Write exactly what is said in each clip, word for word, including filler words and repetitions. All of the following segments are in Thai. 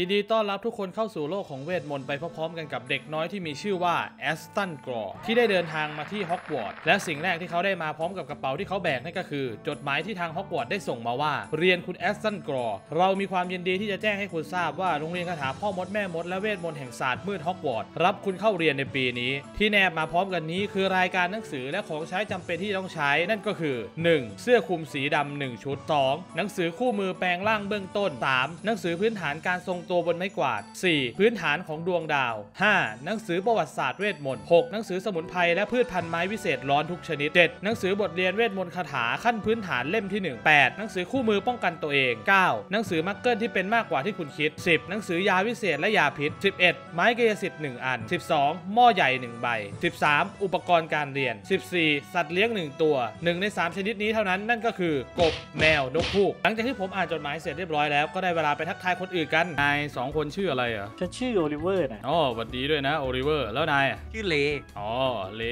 ยินดีต้อนรับทุกคนเข้าสู่โลกของเวทมนต์ไปพร้อมๆกันกับเด็กน้อยที่มีชื่อว่าแอสตันกรอที่ได้เดินทางมาที่ฮอกวอตส์และสิ่งแรกที่เขาได้มาพร้อมกับกระเป๋าที่เขาแบกนั่นก็คือจดหมายที่ทางฮอกวอตส์ได้ส่งมาว่าเรียนคุณแอสตันกรอเรามีความยินดีที่จะแจ้งให้คุณทราบว่าโรงเรียนคาถาพ่อมดแม่มดและเวทมนต์แห่งศาสตร์มืดฮอกวอตส์รับคุณเข้าเรียนในปีนี้ที่แนบมาพร้อมกันนี้คือรายการหนังสือและของใช้จำเป็นที่ต้องใช้นั่นก็คือ หนึ่ง. เสื้อคลุมสีดำหนึ่งชุด สอง. หนังสือคู่มือแปลงร่างเบื้องต้น สาม. หนังสือพื้นฐานการทรงตัวบนไม้กวาด สี่. พื้นฐานของดวงดาว ห้า. หนังสือประวัติศาสตร์เวทมนต์ หก. หนังสือสมุนไพรและพืชพันธุ์ไม้วิเศษร้อนทุกชนิด เจ็ด. หนังสือบทเรียนเวทมนต์คาถาขั้นพื้นฐานเล่มที่ หนึ่ง แปด. หนังสือคู่มือป้องกันตัวเอง เก้า. หนังสือมักเกิลที่เป็นมากกว่าที่คุณคิด สิบ. หนังสือยาวิเศษและยาพิษ สิบเอ็ด. ไม้กายสิทธิ์ หนึ่ง อัน สิบสอง. หม้อใหญ่หนึ่งใบ สิบสาม. อุปกรณ์การเรียน สิบสี่. สัตว์เลี้ยงหนึ่งตัวหนึ่งในสามชนิดนี้เท่านั้นนั่นก็คือกบแมวนกฮูกหลังจากที่ผมอ่านจดหมายเสร็จเรียบร้อยแล้วก็ได้เวลาไปทักทายคนอื่นกันนายสองคนชื่ออะไรอ่ะฉันชื่อโอลิเวอร์นะอ๋อสวัสดีด้วยนะโอลิเวอร์แล้วนายชื่อเลอ๋อเล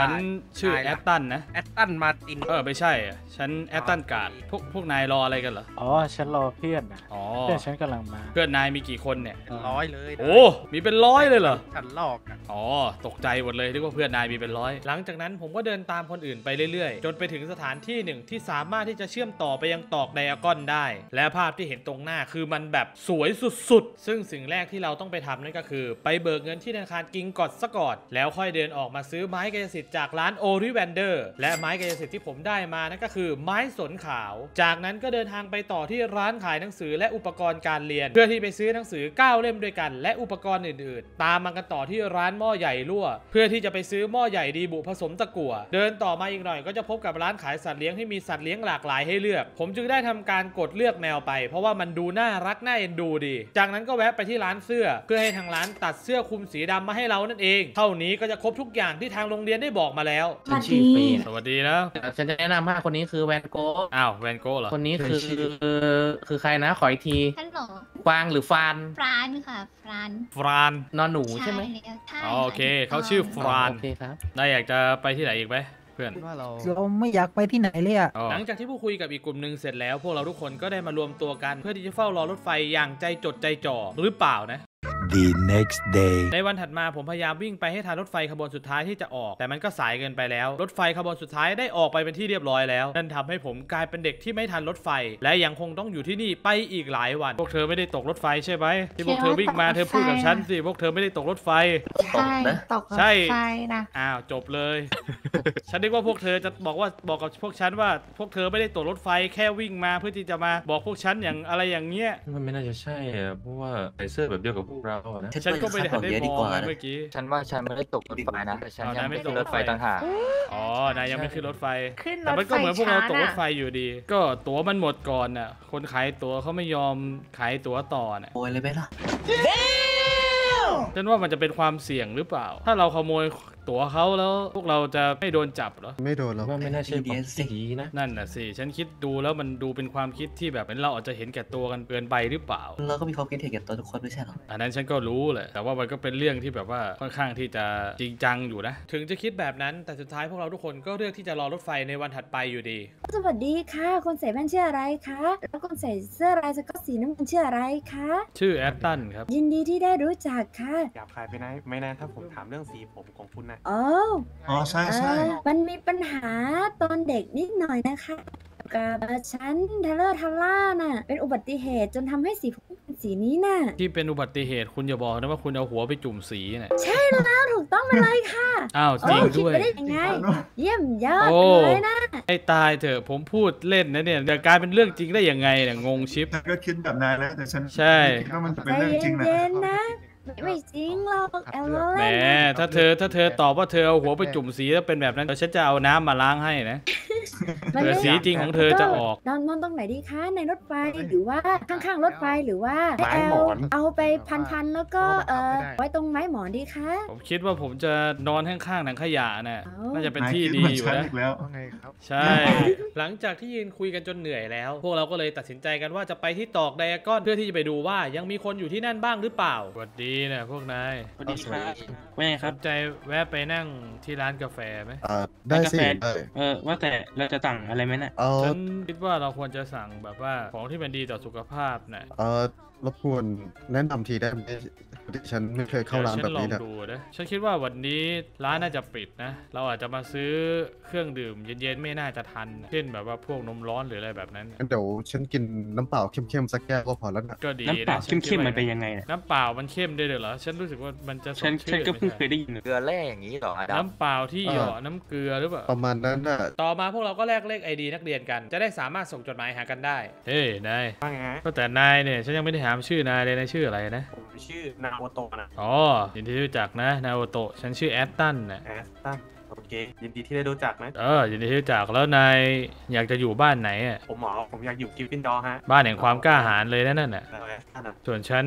ฉันชื่อแอตตันนะแอตตันมาตินเออไม่ใช่ฉันแอตตันการ์ดพวกพวกนายรออะไรกันเหรออ๋อฉันรอเพื่อนนะอ๋อเพื่อนฉันกำลังมาเพื่อนนายมีกี่คนเนี่ยเป็นร้อยเลยโอ้มีเป็นร้อยเลยเหรอฉันลอกอ่ะอ๋อตกใจหมดเลยนึกว่าเพื่อนนายมีเป็นร้อยหลังจากนั้นผมก็เดินตามคนอื่นไปเรื่อยๆจนไปถึงสถานที่หนึ่งที่สามารถที่จะเชื่อมต่อไปยังตอกไดอะกอนได้และภาพที่เห็นตรงหน้าคือมันแบบสวยสุดๆซึ่งสิ่งแรกที่เราต้องไปทำนั่นก็คือไปเบิกเงินที่ธนาคารกิงกอดซะก่อนแล้วค่อยเดินออกมาซื้อไม้กายสิทธิ์จากร้านโอริแวนเดอร์และไม้กายสิทธิ์ที่ผมได้มานั่นก็คือไม้สนขาวจากนั้นก็เดินทางไปต่อที่ร้านขายหนังสือและอุปกรณ์การเรียนเพื่อที่ไปซื้อหนังสือเก้าเล่มด้วยกันและอุปกรณ์อื่นๆตามมากันต่อที่ร้านหม้อใหญ่รั่วเพื่อที่จะไปซื้อหม้อใหญ่ดีบุผสมตะกั่วเดินต่อมาอีกหน่อยก็จะพบกับร้านขายสัตว์เลี้ยงที่มีสัตว์เลี้ยงหลากหลายให้เลือกผมจึงได้ทำการกดเลือกแมวไปเพราะว่ามันดูน่ารักน่าเอ็นดูดีจากนั้นก็แวะไปที่ร้านเสื้อเพื่อให้ทางร้านตัดเสื้อคลุมสีดำมาให้เรานั่นเองเท่านี้ก็จะครบทุกอย่างที่ทางโรงเรียนได้บอกมาแล้วสวัสดีสวัสดีนะฉันจะแนะนำว่าคนนี้คือแวนโกอ้าวแวนโกเหรอคนนี้คือคือใครนะขออีกทีฮัลโหลฟางหรือฟานฟานค่ะฟานฟานนอนหนูใช่ไหมโอเคเขาชื่อฟานนายอยากจะไปที่ไหนอีกไหมเราไม่อยากไปที่ไหนเลยอ่ะหลังจากที่ผู้คุยกับอีกกลุ่มหนึ่งเสร็จแล้วพวกเราทุกคนก็ได้มารวมตัวกันเพื่อที่จะเฝ้ารอรถไฟอย่างใจจดใจจ่อหรือเปล่านะThe next day ในวันถัดมาผมพยายามวิ่งไปให้ทันรถไฟขบวนสุดท้ายที่จะออกแต่มันก็สายเกินไปแล้วรถไฟขบวนสุดท้ายได้ออกไปเป็นที่เรียบร้อยแล้วนั่นทำให้ผมกลายเป็นเด็กที่ไม่ทันรถไฟและยังคงต้องอยู่ที่นี่ไปอีกหลายวันพวกเธอไม่ได้ตกรถไฟใช่ไหมที่พวกเธอวิ่งมาเธอพูดกับฉันสิพวกเธอไม่ได้ตกรถไฟตกนะใช่นะอ้าวจบเลยฉันนึกว่าพวกเธอจะบอกว่าบอกกับพวกฉันว่าพวกเธอไม่ได้ตกรถไฟแค่วิ่งมาเพื่อที่จะมาบอกพวกฉันอย่างอะไรอย่างเงี้ยมันไม่น่าจะใช่เพราะว่าไอเสื้อแบบเดียวกับพวกเราฉันก็ไม่ได้หันได้มองเมื่อกี้ฉันว่าฉันไม่ได้ตกรถไฟนะฉันยังไม่ตกรถไฟต่างหากอ๋อนายยังไม่ขึ้นรถไฟแต่มันก็เหมือนพวกเราตกรถไฟอยู่ดีก็ตั๋วมันหมดก่อนน่ะคนขายตั๋วเขาไม่ยอมขายตั๋วต่อน่ะโวยเลยไหมล่ะฉันว่ามันจะเป็นความเสี่ยงหรือเปล่าถ้าเราขโมยตั๋วเขาแล้วพวกเราจะไม่โดนจับหรอไม่โดนหรอกว่าไม่น่าเชื่อความจริงนะนั่นน่ะสิฉันคิดดูแล้วมันดูเป็นความคิดที่แบบเราอาจจะเห็นแก่ตัวกันเกินไปหรือเปล่าเราก็มีความคิดเห็นแก่ตัวทุกคนไม่ใช่หรออันนั้นฉันก็รู้แหละแต่ว่ามันก็เป็นเรื่องที่แบบว่าค่อนข้างที่จะจริงจังอยู่นะถึงจะคิดแบบนั้นแต่สุดท้ายพวกเราทุกคนก็เลือกที่จะรอรถไฟในวันถัดไปอยู่ดีสวัสดีค่ะคนใส่แว่นชื่ออะไรคะแล้วคนใส่เสื้อลายสก๊อตสีน้ำเงินชื่ออะไรคะชื่อแอตตันครับยินดีที่ได้รู้จักค่ะหยาบคายไปนะไม่นะถ้าผมถามเรื่องสีผมของคุณอ๋อใช่ใช่มันมีปัญหาตอนเด็กนิดหน่อยนะคะกับฉันทะเลาะทะล่าน่ะเป็นอุบัติเหตุจนทำให้สีผมเป็นสีนี้น่ะที่เป็นอุบัติเหตุคุณอย่าบอกนะว่าคุณเอาหัวไปจุ่มสีน่ะใช่แล้วถูกต้องไปเลยค่ะอ้าวจริงด้วยคิดไปได้ยังไงเยี่ยมยอดเลยนะไอ้ตายเถอะผมพูดเล่นนะเนี่ยแต่กลายเป็นเรื่องจริงได้ยังไงเนี่ยงงชิปก็คิดแบบนายแล้วแต่ฉันใช่ก็มันเป็นเรื่องจริงนะไม่จริงหรอกแอลแหมถ้าเธอถ้าเธอตอบว่าเธอเอาหัวไปจุ่มสีแล้วเป็นแบบนั้นเดี๋ยวฉันจะเอาน้ำมาล้างให้นะเธอสีจริงของเธอจะออกนอนตรงไหนดีคะในรถไฟหรือว่าข้างๆรถไฟหรือว่าเอาไปพันๆแล้วก็เออไว้ตรงไม้หมอนดีคะผมคิดว่าผมจะนอนข้างๆหนังขยะน่ะน่าจะเป็นที่ดีอยู่แล้วใช่หลังจากที่ยืนคุยกันจนเหนื่อยแล้วพวกเราก็เลยตัดสินใจกันว่าจะไปที่ตอกไดอะกอนเพื่อที่จะไปดูว่ายังมีคนอยู่ที่นั่นบ้างหรือเปล่าสวัสดีนะพวกนายสวัสดีครับแม่ครับใจแวะไปนั่งที่ร้านกาแฟไหมได้สิเออว่าแต่ เราจะสั่งอะไรไหมนะเออฉันคิดว่าเราควรจะสั่งแบบว่าของที่เป็นดีต่อสุขภาพนะเออรบกวนแนะนำทีได้ไหมฉันไม่เคยเข้าร้านแบบนี้นะฉันคิดว่าวันนี้ร้านน่าจะปิดนะเราอาจจะมาซื้อเครื่องดื่มเย็นๆไม่น่าจะทันเช่นแบบว่าพวกนมร้อนหรืออะไรแบบนั้นเดี๋ยวฉันกินน้ำเปล่าเข้มๆสักแก้วก็พอแล้วนะก็ดีน้ำเปล่าเข้มๆมันเป็นยังไงน้ำเปล่ามันเข้มได้เลยเหรอฉันรู้สึกว่ามันจะฉันฉันก็เพิ่งเคยได้ยินเกลือแร่อย่างนี้หรอน้ำเปล่าที่หยอดน้ำเกลือหรือเปล่าประมาณนั้นนะต่อมาพวกเราก็แลกเลขไอดีนักเรียนกันจะได้สามารถส่งจดหมายหากันได้เฮ้ยนายก็แต่นายเนี่ยฉันยังไม่ได้ถามชื่อนายเลยนายชื่ออะไรนะผมชื่อนาโอโตะนะอ๋อยินดีที่รู้จักนะนาโอโตะฉันชื่อแอสตันนะแอสตันโอเคยินดีที่ได้รู้จักนะเออยินดีที่รู้จักแล้วนายอยากจะอยู่บ้านไหนอ่ะผมหมอผมอยากอยู่กริฟฟินดอร์ฮะบ้านแห่งความกล้าหาญเลยนั่นน่ะส่วนฉัน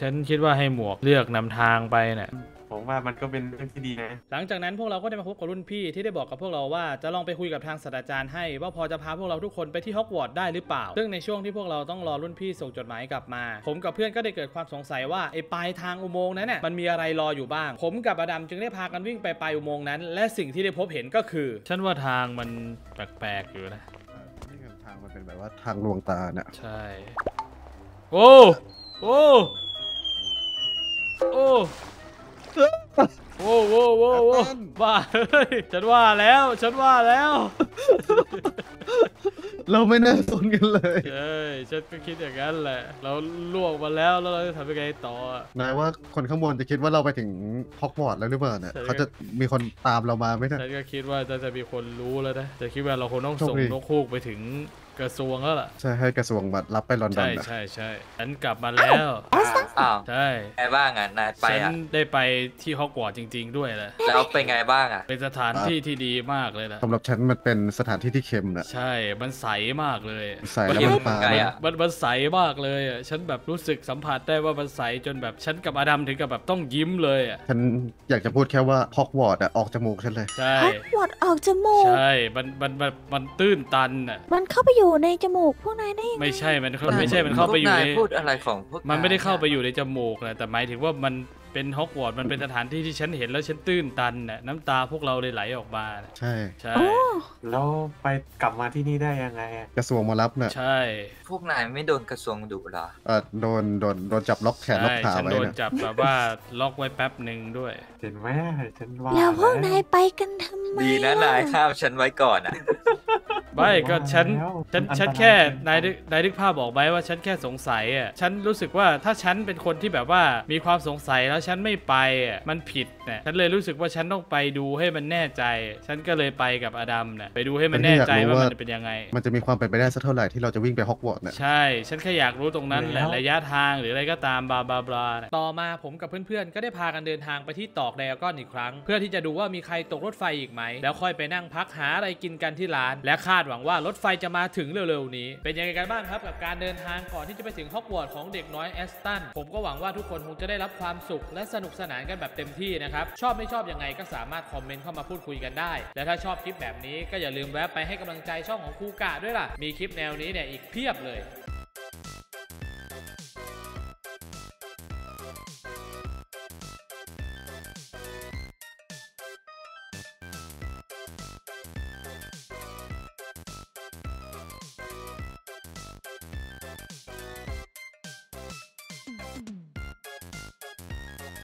ฉันคิดว่าให้หมวกเลือกนำทางไปน่ะผมว่ามันก็เป็นเรื่องที่ดีนะหลังจากนั้นพวกเราก็ได้มาพบกับรุ่นพี่ที่ได้บอกกับพวกเราว่าจะลองไปคุยกับทางศาสตราจารย์ให้ว่าพอจะพาพวกเราทุกคนไปที่ฮอกวอตส์ได้หรือเปล่าซึ่งในช่วงที่พวกเราต้องรอรุ่นพี่ส่งจดหมายกลับมาผมกับเพื่อนก็ได้เกิดความสงสัยว่าไอ้ปลายทางอุโมงค์นั้นน่ะมันมีอะไรรออยู่บ้างผมกับอดัมจึงได้พากันวิ่งไปปลายอุโมงค์นั้นและสิ่งที่ได้พบเห็นก็คือฉันว่าทางมันแปลกๆอยู่นะทางมันเป็นแบบว่าทางลวงตาเนี่ยใช่โอ้โอ้โอ้โว้โว้โว้โว้บ้าเฮ้ยฉันว่าแล้วฉันว่าแล้วเราไม่น่าสนกันเลยเอ้ยฉันก็คิดอย่างนั้นแหละเราลวกมาแล้วแล้วเราจะทำยังไงต่อนายว่าคนข้างบนจะคิดว่าเราไปถึงฮอกวอตส์แล้วหรือเปล่าเนี่ยเขาจะมีคนตามเรามาไหมนะฉันก็คิดว่าจะจะมีคนรู้แล้วนะจะคิดว่าเราคงต้องส่งนกฮูกไปถึงกระทรวงแล้วล่ะใช่ให้กระทรวงบัตรรับไปลอนดอนใช่ใช่ใช่ฉันกลับมาแล้วใช่ไงบ้างอ่ะนายไปฉันได้ไปที่ฮอกวอตส์จริงๆด้วยแหละแล้วเป็นไงบ้างอ่ะเป็นสถานที่ที่ดีมากเลยนะสำหรับฉันมันเป็นสถานที่ที่เค็มนะใช่มันใสมากเลยใสแล้วมันปลามันมันใสมากเลยอ่ะฉันแบบรู้สึกสัมผัสได้ว่ามันใสจนแบบฉันกับอดัมถึงกับแบบต้องยิ้มเลยอ่ะฉันอยากจะพูดแค่ว่าฮอกวอตส์อ่ะออกจมูกฉันเลยใช่ฮอกวอตส์ออกจมูกใช่มันมันแบบมันตื้นตันอ่ะมันเข้าไปอยู่ในจมูกพวกนายได้ยังไงไม่ใช่มันไม่ใช่มันเข้าไปอยู่ในพูดอะไรของพวกมันไม่ได้เข้าไปอยู่ในจมูกนะแต่หมายถึงว่ามันเป็นฮอกวอตส์มันเป็นสถานที่ที่ฉันเห็นแล้วฉันตื้นตันน่ะน้ำตาพวกเราเลยไหลออกมาใช่ใช่แล้วไปกลับมาที่นี่ได้ยังไงกระทรวงมารับเนี่ยใช่พวกนายไม่โดนกระทรวงดุหรอเออโดนโดนโดนจับล็อกแขนล็อกขาไว้โดนจับแบบว่าล็อกไว้แป๊บหนึ่งด้วยเห็นไหมฉันว่าแล้วพวกนายไปกันทำไมดีนะนายข้ามฉันไว้ก่อนอ่ะไม่ก็ฉันฉันฉันแค่นายนายนึกภาพบอกไว้ว่าฉันแค่สงสัยอ่ะฉันรู้สึกว่าถ้าฉันเป็นคนที่แบบว่ามีความสงสัยแล้วฉันไม่ไปอ่ะมันผิดนะฉันเลยรู้สึกว่าฉันต้องไปดูให้มันแน่ใจฉันก็เลยไปกับอดัมนะไปดูให้มันแน่ใจว่ามันเป็นยังไงมันจะมีความเป็นไปได้สักเท่าไหร่ที่เราจะวิ่งไปฮอกวอตส์นะใช่ฉันแค่อยากรู้ตรงนั้นแหละระยะทางหรืออะไรก็ตามบาบาบาต่อมาผมกับเพื่อนๆก็ได้พากันเดินทางไปที่ตอกไดอาก้อนอีกครั้งเพื่อที่จะดูว่ามีใครตกรถไฟอีกไหมแล้วค่อยไปนั่งพักหาอะไรกินกันที่ร้านและคาดหวังว่ารถไฟจะมาถึงเร็วๆนี้เป็นยังไงกันบ้างครับกับการเดินทางก่อนที่จะไปถึงฮอกวอตส์ของเด็กน้อยแอสตันผมก็หวังว่าทุกคนคงจะได้รับความสุขและสนุกสนานกันแบบเต็มที่นะครับชอบไม่ชอบยังไงก็สามารถคอมเมนต์เข้ามาพูดคุยกันได้และถ้าชอบคลิปแบบนี้ก็อย่าลืมแวะไปให้กำลังใจช่องของครูกะด้วยล่ะมีคลิปแนวนี้เนี่ยอีกเพียบเลย